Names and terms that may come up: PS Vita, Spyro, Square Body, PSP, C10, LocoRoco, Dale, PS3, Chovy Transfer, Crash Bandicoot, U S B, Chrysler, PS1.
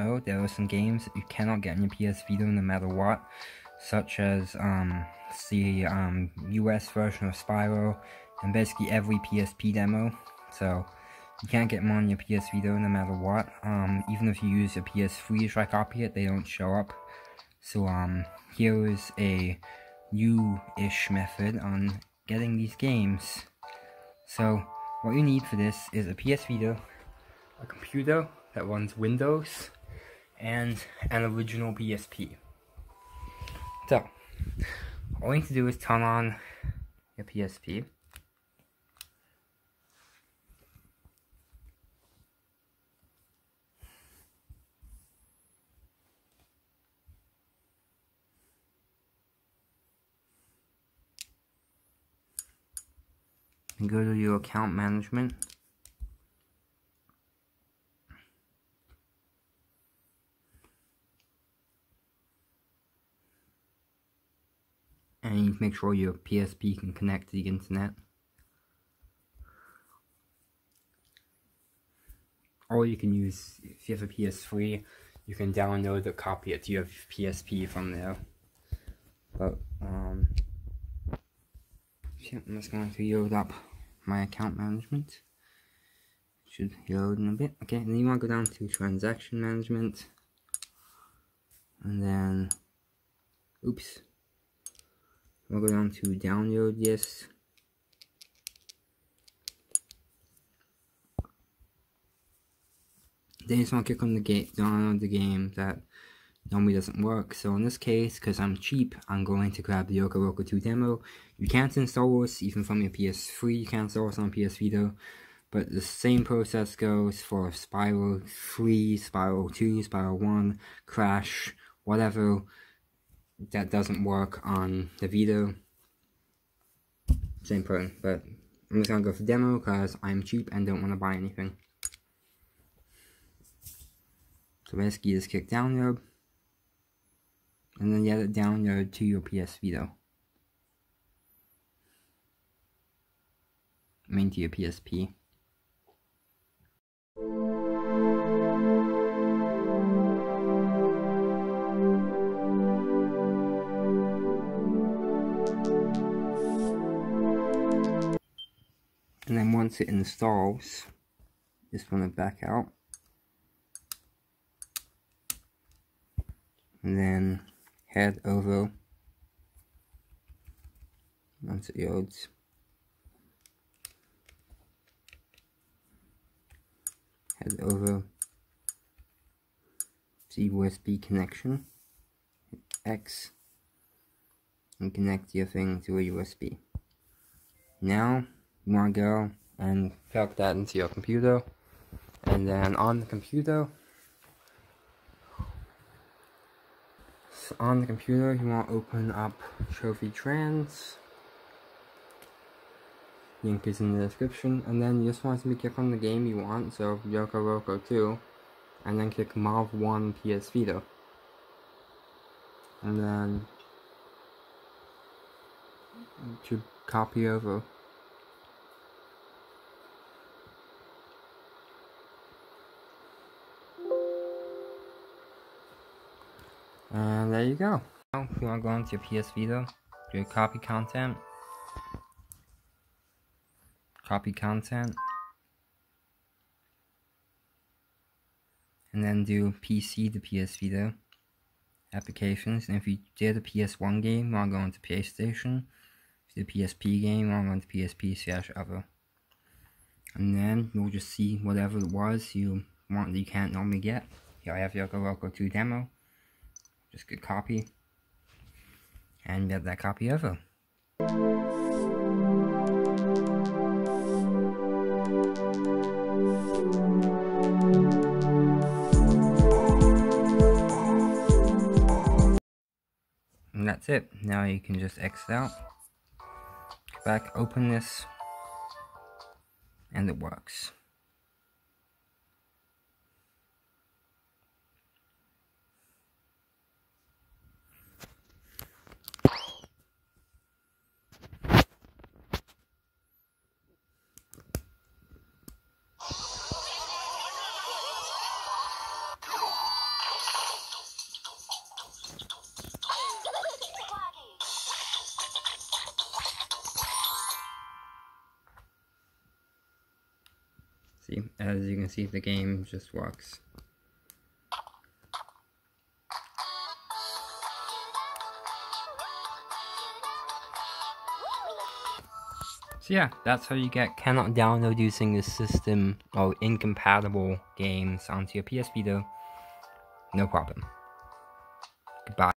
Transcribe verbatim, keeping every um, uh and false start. though, there are some games that you cannot get on your P S Vita no matter what, such as um, the um, U S version of Spyro, and basically every P S P demo, so you can't get them on your P S Vita no matter what. Um, even if you use a P S three to try copy it, they don't show up. So um, here is a new-ish method on getting these games. So what you need for this is a P S Vita, a computer that runs Windows, and an original P S P. So all you need to do is turn on your P S P. And go to your account management. And you make sure your P S P can connect to the internet. Or you can use, if you have a P S three, you can download or copy it to your P S P from there. But, um, yeah, I'm just going to load up my account management. Should load in a bit. Okay, and then you want to go down to transaction management, and then oops, we'll go down to download this, then you just want to click on the game, download the game that normally doesn't work. So in this case, because I'm cheap, I'm going to grab the LocoRoco two demo. You can't install this even from your P S three, you can't install this on P S Vita, but the same process goes for Spyro three, Spyro two, Spyro one, Crash, whatever that doesn't work on the Vita. Same problem, but I'm just gonna go for demo because I'm cheap and don't want to buy anything. So basically just click download, and then you have it download to your P S Vita. I mean to your P S P. And then once it installs, just want to back out. And then head over once it loads. Head over to the U S B connection. Hit X and connect your thing to a U S B. Now you wanna go and plug that into your computer, and then on the computer on the computer you want to open up Trophy Trans, link is in the description, and then you just want to click on the game you want, so LocoRoco two, and then click Marv one P S Vita, and then to copy over. And there you go. Now, if you want to go into your P S Vita, do your copy content, copy content, and then do P C to P S Vita applications. And if you did a P S one game, you want to go into PlayStation. If you did a P S P game, you want to go into P S P slash other. And then you'll just see whatever it was you want that you can't normally get. Here I have your LocoRoco two demo. Just get copy and get that copy over. And that's it. Now you can just exit out, go back, open this, and it works. see, as you can see, the game just walks. So yeah, that's how you get cannot download using the system or incompatible games onto your P S Vita. No problem. Goodbye.